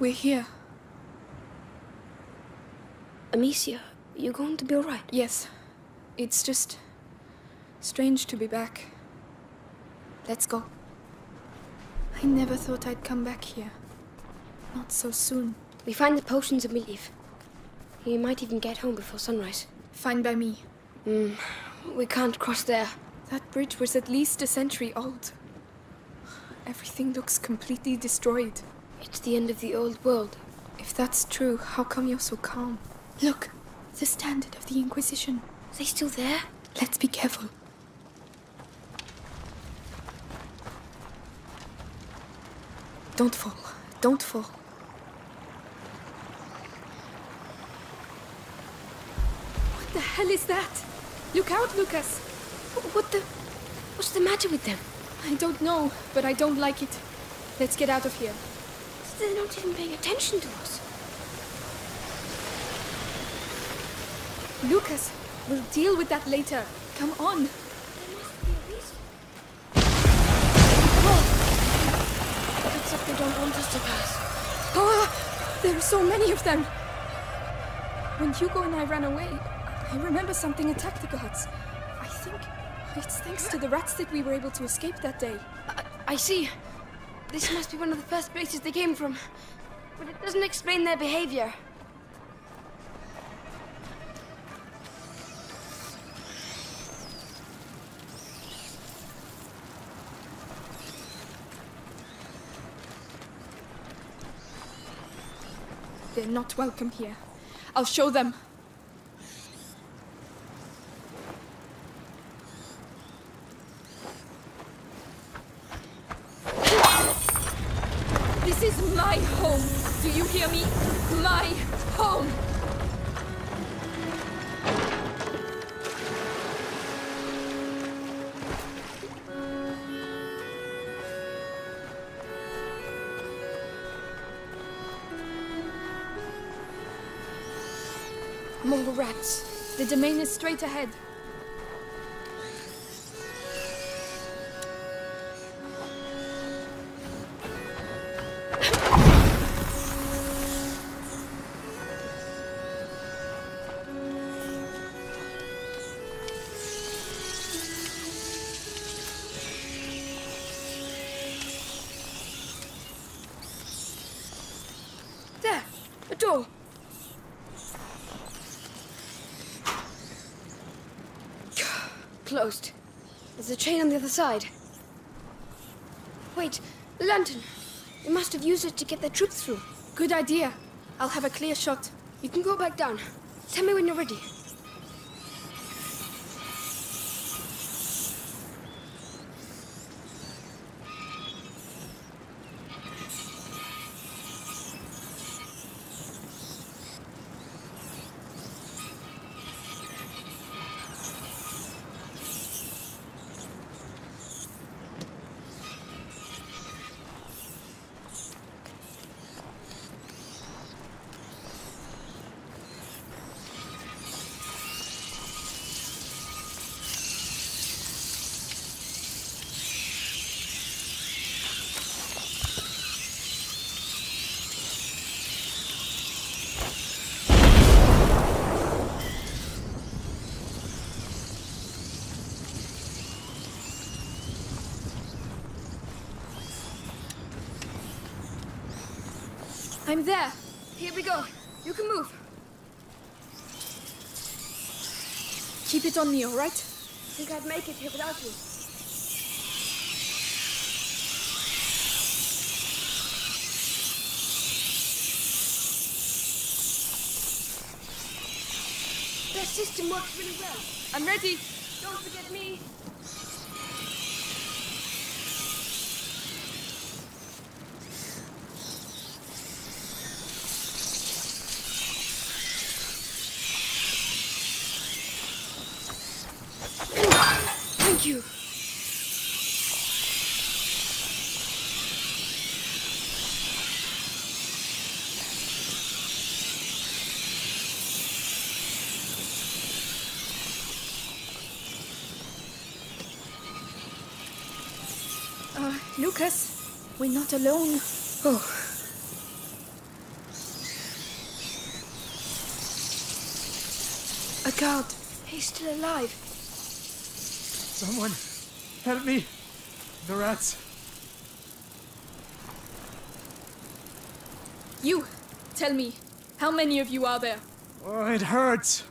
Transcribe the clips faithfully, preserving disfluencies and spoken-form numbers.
We're here. Amicia, you're going to be all right? Yes. It's just strange to be back. Let's go. I never thought I'd come back here. Not so soon. We find the potions and we leave. You might even get home before sunrise. Fine by me. Mm, we can't cross there. That bridge was at least a century old. Everything looks completely destroyed. It's the end of the old world. If that's true, how come you're so calm? Look, the standard of the Inquisition. Are they still there? Let's be careful. Don't fall. Don't fall. What the hell is that? Look out, Lucas! What the... What's the matter with them? I don't know, but I don't like it. Let's get out of here. They're not even paying attention to us. Lucas, we'll deal with that later. Come on. There must be a reason. Oh! That's if they don't want us to pass. Oh! There are so many of them! When Hugo and I ran away, I remember something attacked the guards. I think it's thanks to the rats that we were able to escape that day. I, I see. This must be one of the first places they came from, but it doesn't explain their behavior. They're not welcome here. I'll show them. This is my home! Do you hear me? My home! More rats. The domain is straight ahead. Closed. There's a chain on the other side. Wait, the lantern. They must have used it to get their troops through. Good idea. I'll have a clear shot. You can go back down. Tell me when you're ready. I'm there. Here we go. You can move. Keep it on me, all right? I think I'd make it here without you. Their system works really well. I'm ready. Don't forget me. Thank you. Uh, Lucas, we're not alone. Oh. A guard. He's still alive. Someone, help me. The rats. You, tell me, how many of you are there? Oh, it hurts.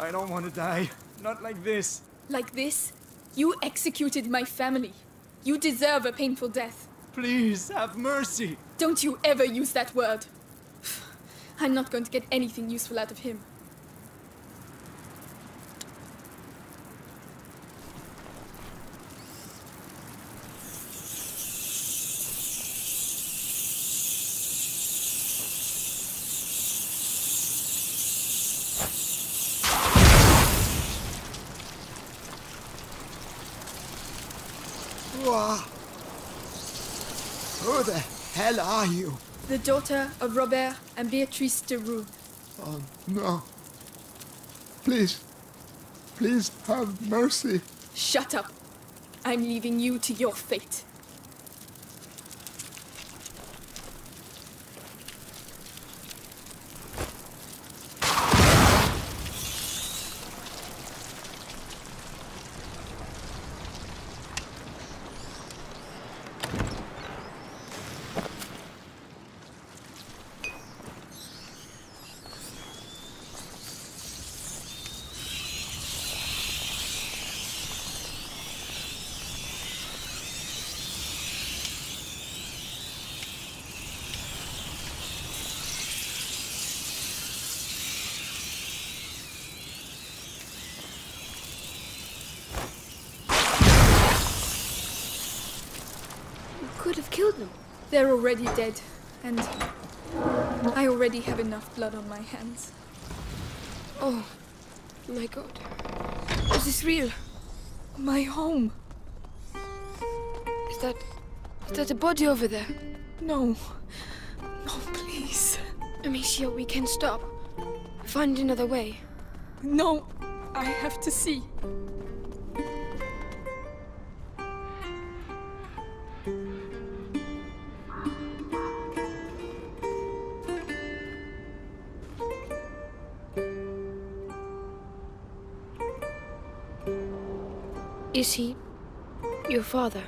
I don't want to die. Not like this. Like this? You executed my family. You deserve a painful death. Please, have mercy. Don't you ever use that word. I'm not going to get anything useful out of him. Who are you? The daughter of Robert and Beatrice de Roux. Oh, no. Please. Please have mercy. Shut up. I'm leaving you to your fate. They're already dead, and I already have enough blood on my hands. Oh, my God. Is this real? My home. Is that... is that a body over there? No. No, please. Amicia, we can stop. Find another way. No, I have to see. Is he your father?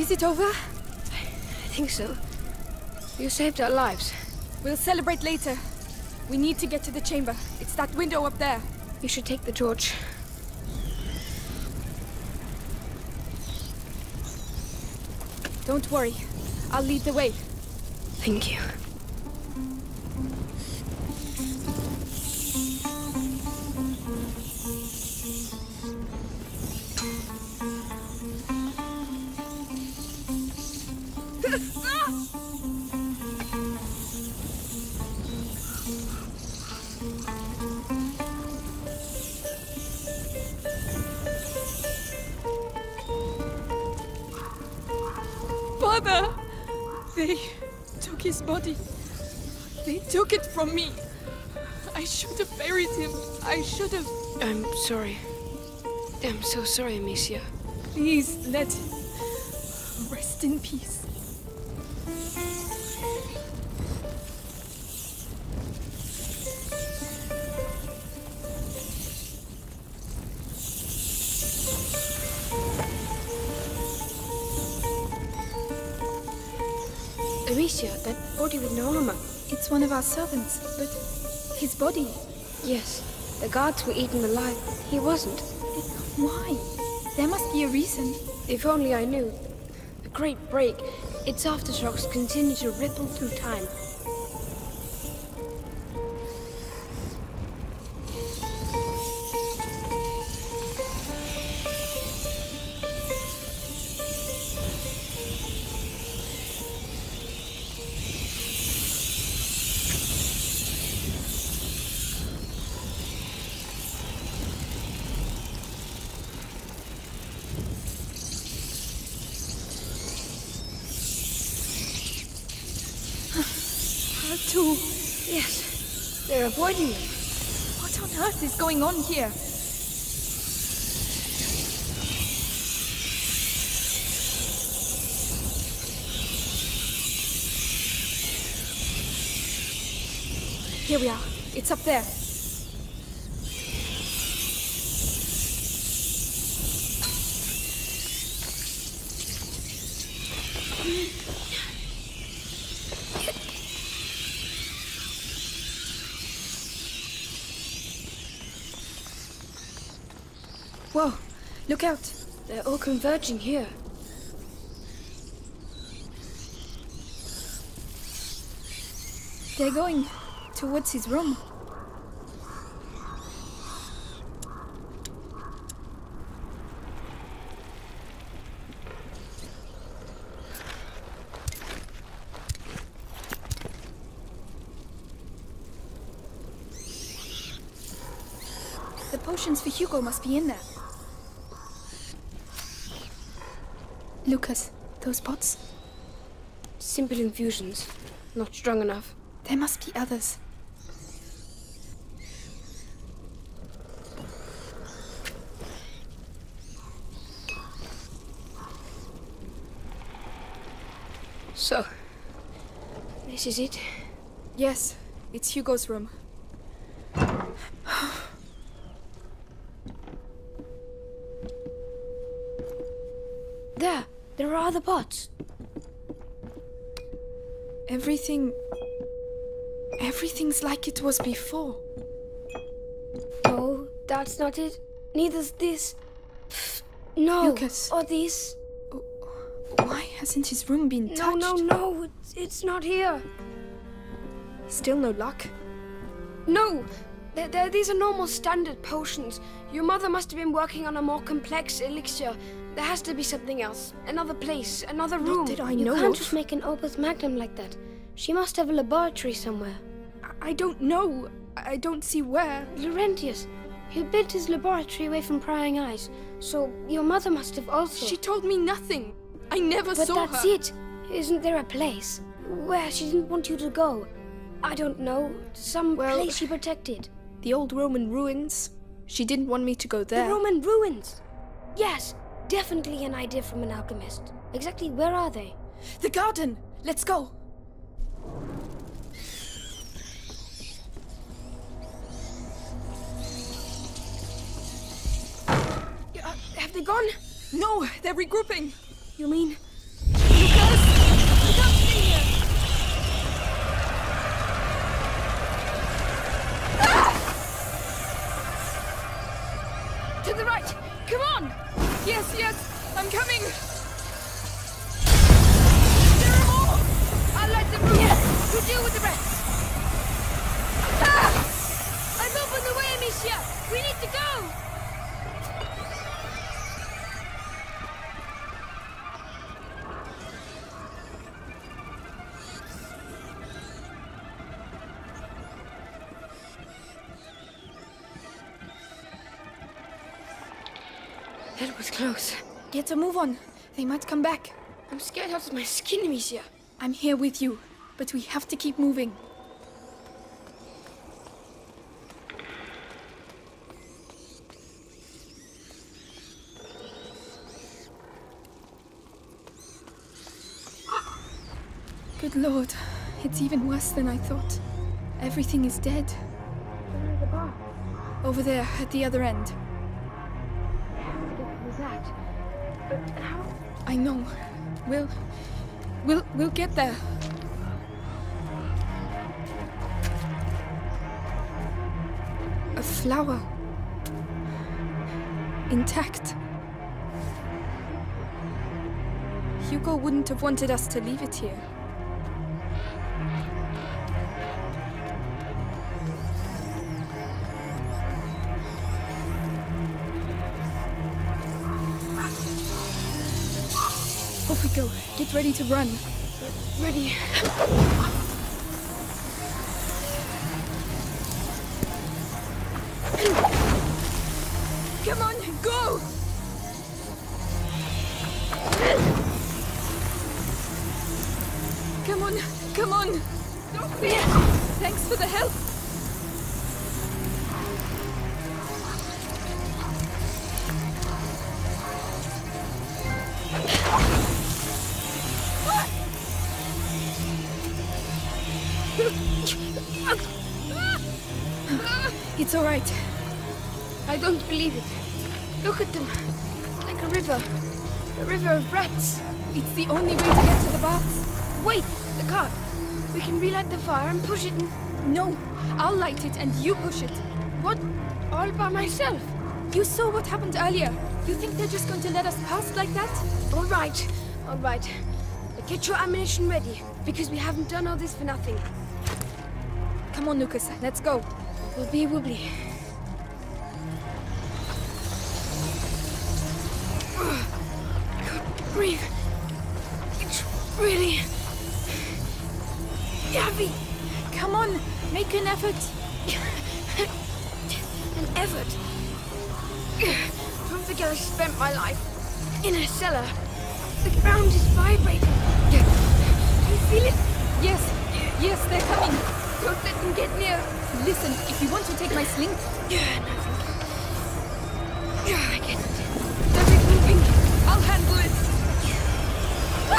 Is it over? I think so. You saved our lives. We'll celebrate later. We need to get to the chamber. It's that window up there. You should take the torch. Don't worry. I'll lead the way. Thank you. From me. I should have buried him. I should have... I'm sorry. I'm so sorry, Amicia. Please, let him rest in peace. Amicia, that body with no armor. It's one of our servants, but his body... Yes, the guards were eaten alive. He wasn't. Why? There must be a reason. If only I knew. A great break. Its aftershocks continue to ripple through time. Avoiding them. What on earth is going on here? Here we are. It's up there. Whoa, look out. They're all converging here. They're going towards his room. The potions for Hugo must be in there. Lucas, those pots? Simple infusions. Not strong enough. There must be others. So, this is it? Yes, it's Hugo's room. There! There are other pots. Everything... Everything's like it was before. No, that's not it. Neither's this. No, Lucas. Or this. Why hasn't his room been touched? No, no, no, it's, it's not here. Still no luck? No! They're, they're, these are normal standard potions. Your mother must have been working on a more complex elixir. There has to be something else. Another place, another room. Not that I know of. You can't just make an opus magnum like that. She must have a laboratory somewhere. I, I don't know. I don't see where. Laurentius, he built his laboratory away from prying eyes. So your mother must have also... She told me nothing. I never saw her. But that's it. Isn't there a place where she didn't want you to go? I don't know. Some place she protected. The old Roman ruins. She didn't want me to go there. The Roman ruins? Yes. Definitely an idea from an alchemist. Exactly where are they? The garden! Let's go! Uh, have they gone? No, they're regrouping. You mean... Lucas! Lucas in here! Ah! To the right! Come on! Yes, yes, I'm coming! There are more! I'll light the room! Yes! You deal with the rest! Ah! I'm open the way, Amicia! We need to go! That was close. Get a move on. They might come back. I'm scared out of my skin, Amicia. I'm here with you, but we have to keep moving. Good Lord, it's even worse than I thought. Everything is dead. Where are the bars? Over there, at the other end. How? I know. We'll... We'll... We'll get there. a flower. Intact. Hugo wouldn't have wanted us to leave it here. Off we go. Get ready to run. Ready. Come on, go! Come on, come on! Don't fear! Thanks for the help! It's all right. I don't believe it. Look at them. Like a river. A river of rats. It's the only way to get to the baths. Wait! The car. We can relight the fire and push it in. No. I'll light it and you push it. What? All by myself? You saw what happened earlier. You think they're just going to let us pass like that? All right. All right. But get your ammunition ready, because we haven't done all this for nothing. Come on, Lucas. Let's go. Wobbly, wobbly. Breathe. It's really heavy. Come on, make an effort. An effort. Don't forget I spent my life in a cellar. The ground is vibrating. Do you feel it? Yes, yes, they're coming. Don't let them get near. Listen, if you want to take my sling. Yeah, no, thank you. I get it. Don't get moving. I'll handle it. I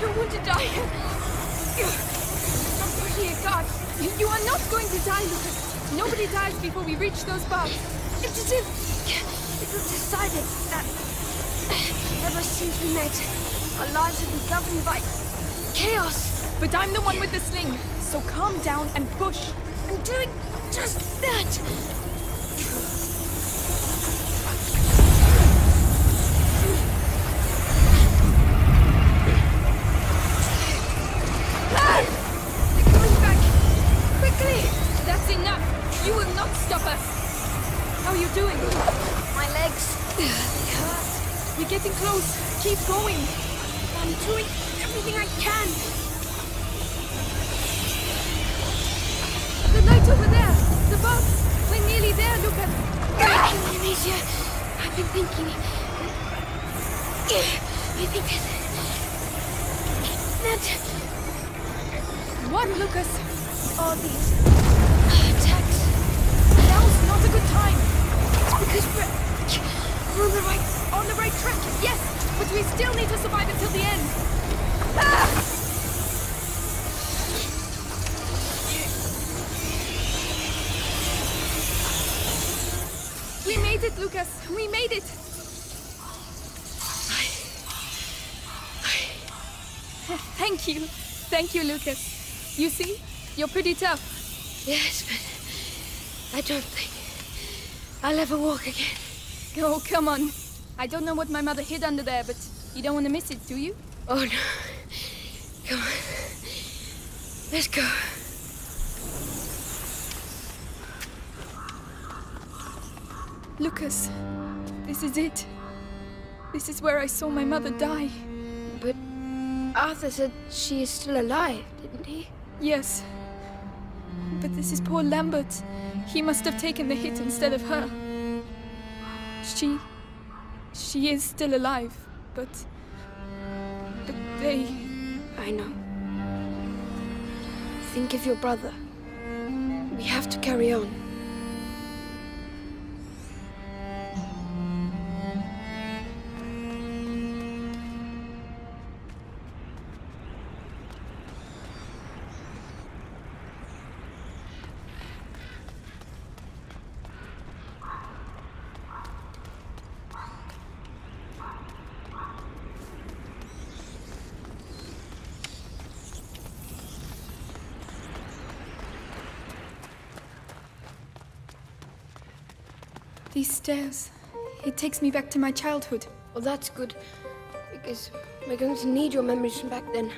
don't want to die. I'm pushing a guard. You are not going to die, Lucas. Nobody dies before we reach those bars. It's as if it was decided that ever since we met, our lives have been governed by chaos. But I'm the one with the sling, so calm down and push. I'm doing just that. They're coming back. Quickly! That's enough. You will not stop us! How are you doing? My legs... they hurt. You're getting close. Keep going. I'm doing everything I can. The light over there! The boat! We're nearly there, Lucas! Thank you, Amicia. I've been thinking... I think... that... What, Lucas? All these... now's not a good time. It's because we're, we're on the right, on the right track. Yes, but we still need to survive until the end. Ah! We made it, Lucas. We made it. I, I... Thank you, thank you, Lucas. You see, you're pretty tough. Yes, but. I don't think I'll ever walk again. Oh, come on. I don't know what my mother hid under there, but you don't want to miss it, do you? Oh, no. Come on. Let's go. Lucas, this is it. This is where I saw my mother die. But Arthur said she is still alive, didn't he? Yes. But this is poor Lambert. He must have taken the hit instead of her. She... she is still alive, but... but they... I know. Think of your brother. We have to carry on. These stairs, it takes me back to my childhood. Well, that's good, because we're going to need your memories from back then.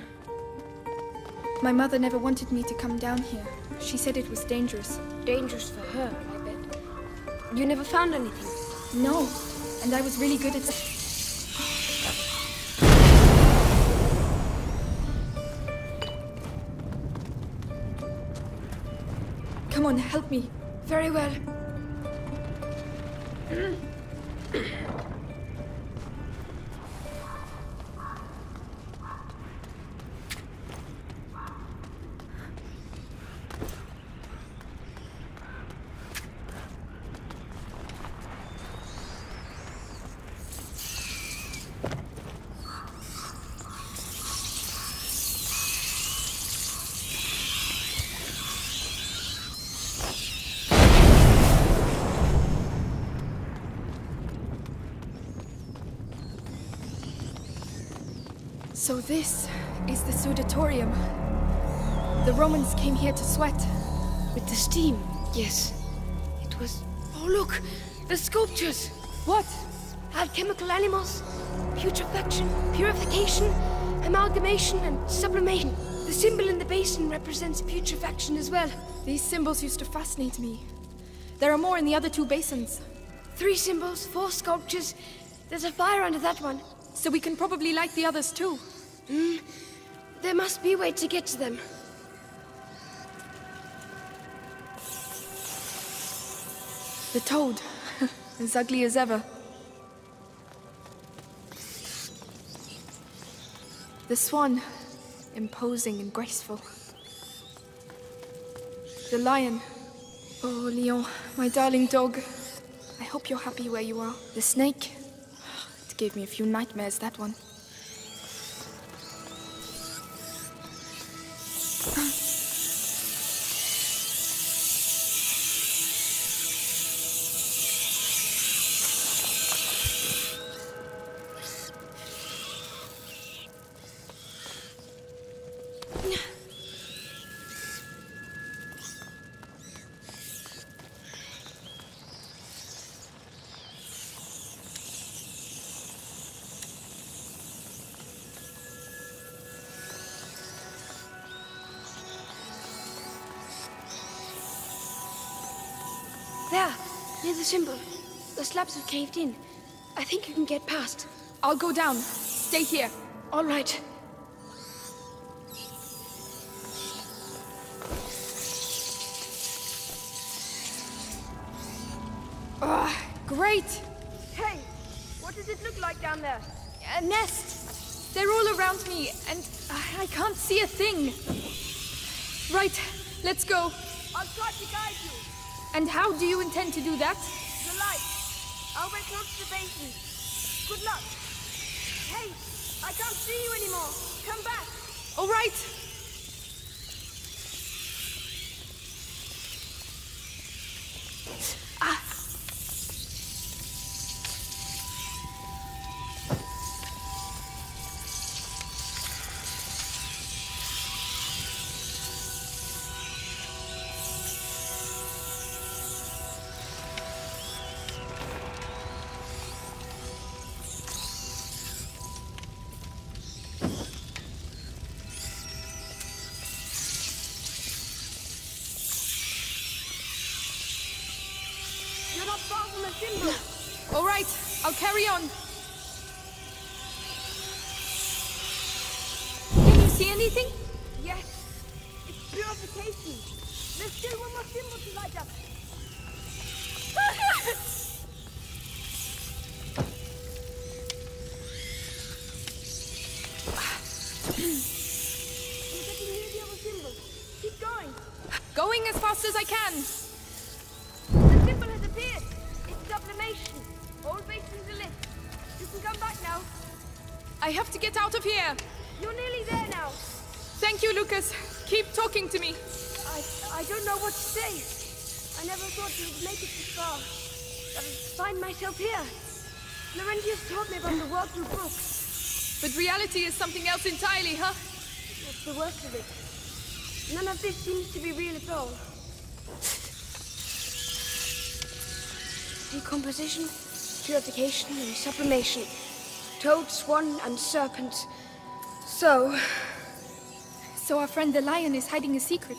My mother never wanted me to come down here. She said it was dangerous. Dangerous for her, I bet. You never found anything? No, and I was really good at... Come on, help me. Very well. So this is the Sudatorium. The Romans came here to sweat. With the steam? Yes. It was... Oh, look! The sculptures! What? Alchemical animals, putrefaction, purification, amalgamation, and sublimation. The symbol in the basin represents putrefaction as well. These symbols used to fascinate me. There are more in the other two basins. Three symbols, four sculptures. There's a fire under that one. So we can probably light the others too. Hmm. There must be a way to get to them. The toad. As ugly as ever. The swan. Imposing and graceful. The lion. Oh, Leon, my darling dog. I hope you're happy where you are. The snake. Gave me a few nightmares, that one. The symbol. The slabs have caved in. I think you can get past. I'll go down. Stay here. All right. Ugh, great! Hey, what does it look like down there? A nest. They're all around me, and I, I can't see a thing. Right, let's go. I'll try to guide you. And how do you intend to do that? The light. I'll wait close to the basin. Good luck. Hey, I can't see you anymore. Come back. All right. Ah. All right, I'll carry on. Can you see anything? Yes, it's purification. There's still one more symbol to light up. You're getting near the other symbol. Keep going. Going as fast as I can. I have to get out of here. You're nearly there now. Thank you, Lucas. Keep talking to me. I, I don't know what to say. I never thought you would make it this far. I would find myself here. Laurentius taught me about the world through books. But reality is something else entirely, huh? What's the worst of it? None of this seems to be real at all. decomposition, purification, and sublimation. Toad, swan, and serpent. So... So our friend the lion is hiding a secret.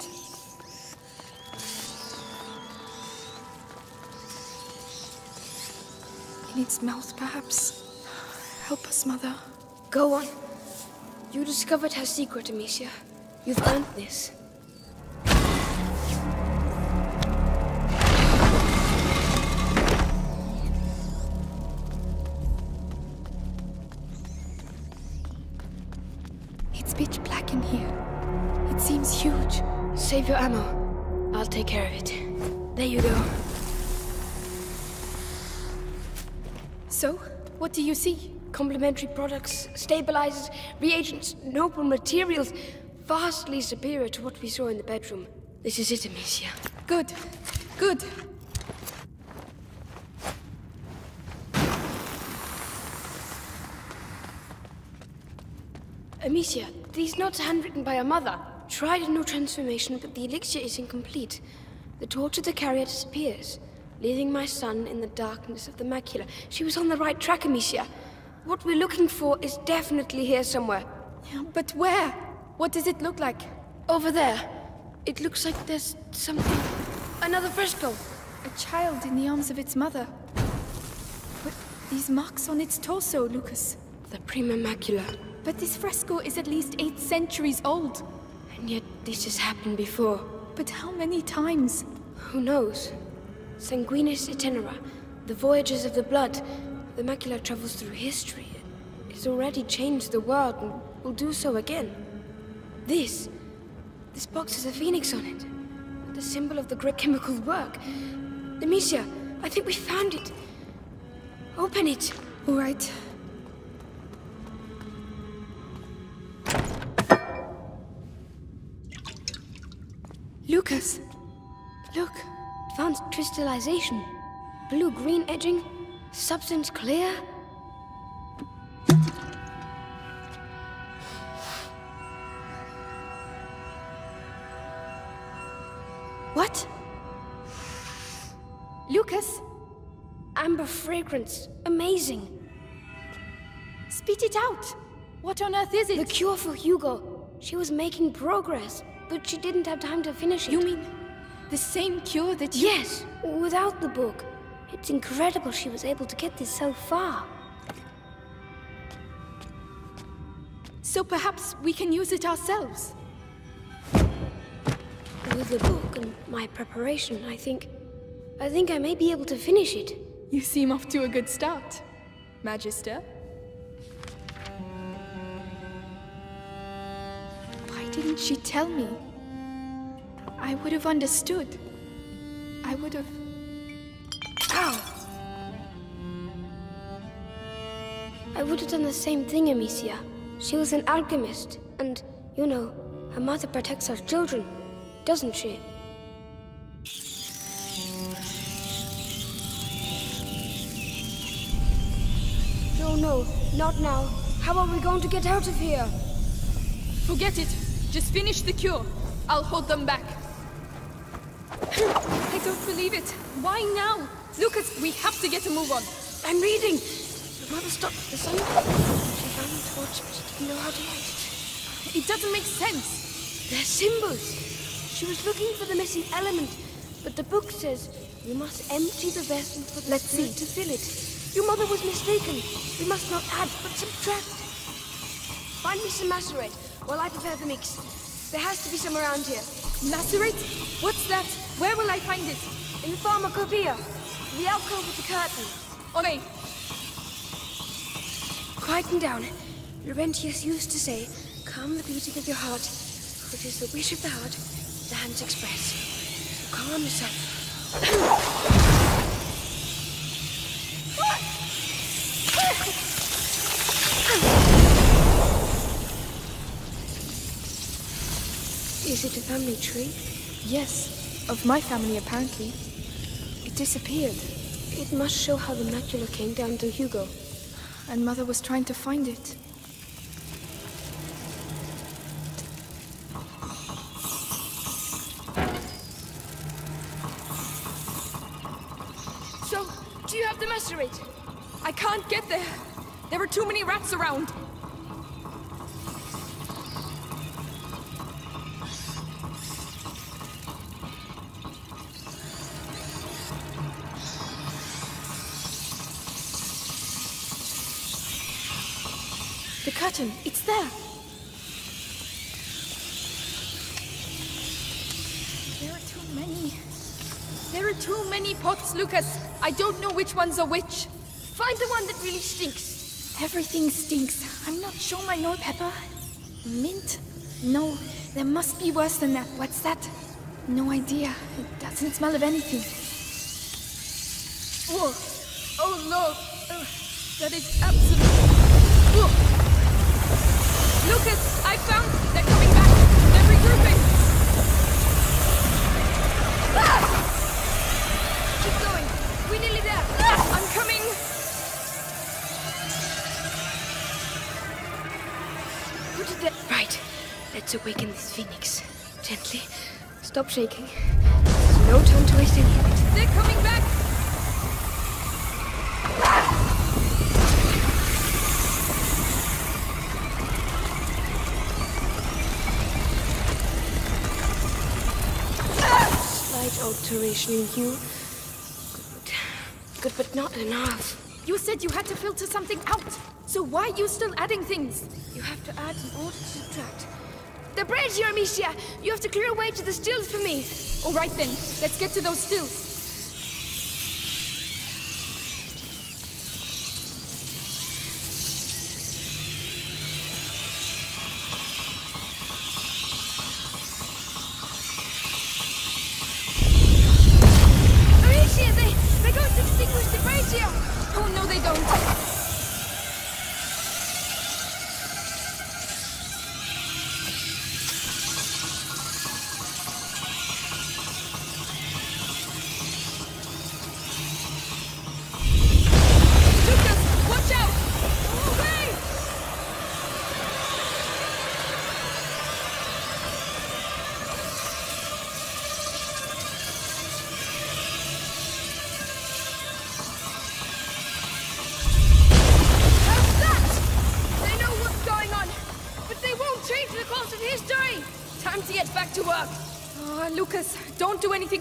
In its mouth, perhaps. Help us, Mother. Go on. You discovered her secret, Amicia. You've earned this. It's pitch black in here. It seems huge. Save your ammo. I'll take care of it. There you go. So, what do you see? Complementary products, stabilizers, reagents, noble materials, vastly superior to what we saw in the bedroom. This is it, Amicia. Good. Good. Amicia, these notes are handwritten by our mother. Tried a new transformation, but the elixir is incomplete. The torch of the carrier disappears, leaving my son in the darkness of the macula. She was on the right track, Amicia. What we're looking for is definitely here somewhere. Yeah, but where? What does it look like? Over there. It looks like there's something... Another fresco. A child in the arms of its mother. But these marks on its torso, Lucas. The prima macula. But this fresco is at least eight centuries old. And yet this has happened before. But how many times? Who knows? Sanguinis itinera. The voyages of the blood. The macula travels through history. It's already changed the world and will do so again. This... This box has a phoenix on it. The symbol of the great chemical work. Amicia, I think we found it. Open it. All right. Lucas! Look! Found crystallization. Blue-green edging. Substance clear? What? Lucas? Amber fragrance. Amazing. Spit it out. What on earth is it? The cure for Hugo. She was making progress, but she didn't have time to finish it. You mean the same cure that you... Yes, without the book. It's incredible she was able to get this so far. So perhaps we can use it ourselves? With the book and my preparation, I think... I think I may be able to finish it. You seem off to a good start, Magister. Why didn't she tell me? I would have understood. I would have... I would have done the same thing, Amicia. She was an alchemist, and, you know, her mother protects her children, doesn't she? No, no, not now. How are we going to get out of here? Forget it. Just finish the cure. I'll hold them back. I don't believe it. Why now? Lucas, we have to get a move on. I'm reading. Your mother stopped the sun. She found the torch, but she didn't know how to light it. It doesn't make sense. They're symbols. She was looking for the missing element, but the book says you must empty the vessel for the spirit to fill it. Your mother was mistaken. We must not add, but subtract. Find me some macerate while I prepare the mix. There has to be some around here. Macerate? What's that? Where will I find it? In the pharmacopoeia. The alcove with the curtain. On me. Quieten down. Laurentius used to say, calm the beating of your heart, for it is the wish of the heart the hands express. So calm yourself. Is it a family tree? Yes, of my family apparently. It disappeared. It must show how the macula came down to Hugo. And Mother was trying to find it. So, carriage. I can't get there. There were too many rats around. The curtain, it's there. There are too many. There are too many pots, Lucas. I don't know which one's a which. Find the one that really stinks. Everything stinks. I'm not sure my no pepper. Mint? No, there must be worse than that. What's that? No idea. It doesn't smell of anything. Whoa. Oh no. Uh, that is absolutely... Whoa. Lucas, I found they're coming back. They're regrouping. Ah! Keep going. We're nearly there. Ah! I'm coming. Who did that? Right. Let's awaken this phoenix. Gently. Stop shaking. There's no time to waste any of it. They're coming back. Alteration in you. Good. Good, but not enough. You said you had to filter something out. So why are you still adding things? You have to add in order to subtract. The bread here, Amicia! You have to clear a way to the stills for me. All right then, let's get to those stills.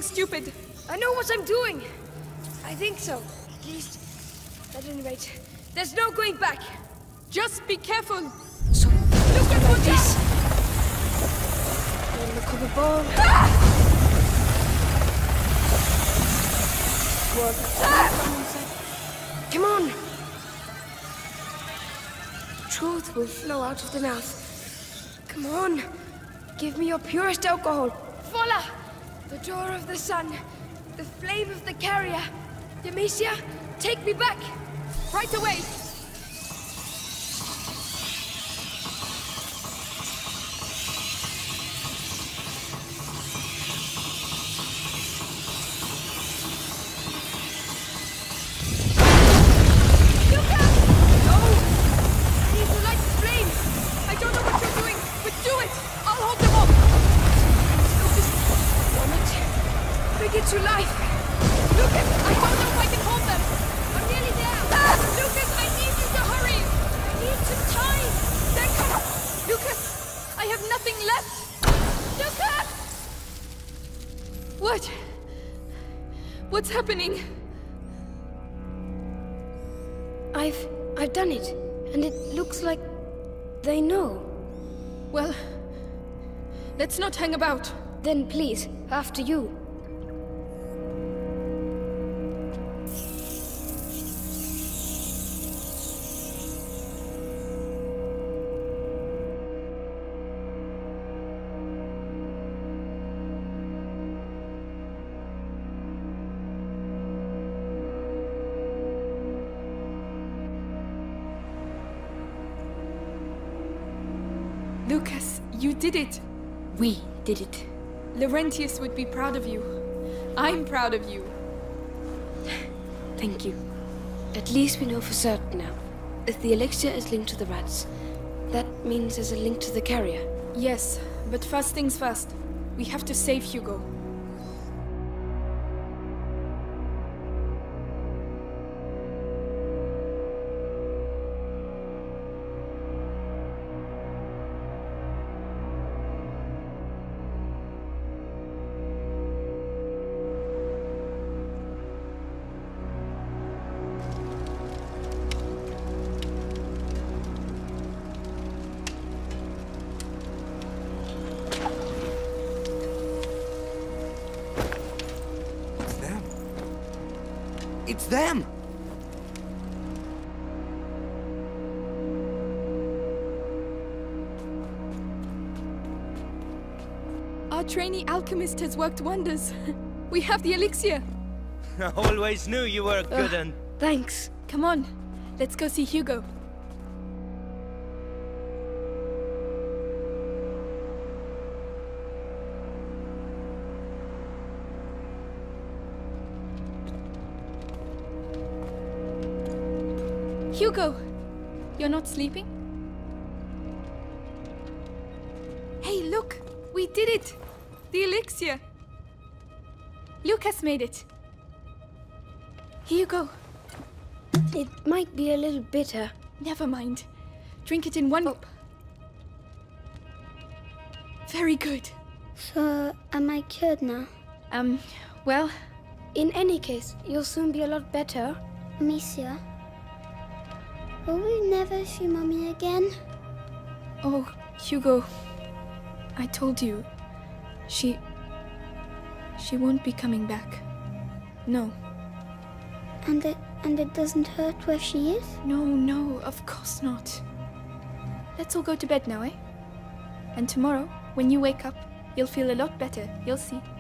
Stupid. I know what I'm doing. I think so. At least, at any rate, there's no going back. Just be careful. So, look at like this. Don't look at the ball. Ah! Work. Ah! Come on. Truth will flow out of the mouth. Come on. Give me your purest alcohol. Voila! The door of the sun, the flame of the carrier. Amicia, take me back! Right away! I've... I've done it, and it looks like they know. Well, let's not hang about. Then please, after you. Did it. We did it. Laurentius would be proud of you. I'm proud of you. Thank you. At least we know for certain now. If the elixir is linked to the rats, that means there's a link to the carrier. Yes, but first things first. We have to save Hugo. It's them! Our trainee alchemist has worked wonders. We have the elixir. I always knew you were a good one. Thanks. Come on. Let's go see Hugo. Hugo, you're not sleeping? Hey, look! We did it! The elixir! Lucas made it. Here you go. It might be a little bitter. Never mind. Drink it in one gulp. Very good. So, am I cured now? Um, well... In any case, you'll soon be a lot better. Amicia? Will we never see Mommy again? Oh, Hugo. I told you. She... She won't be coming back. No. And it... and it doesn't hurt where she is? No, no, of course not. Let's all go to bed now, eh? And tomorrow, when you wake up, you'll feel a lot better, you'll see.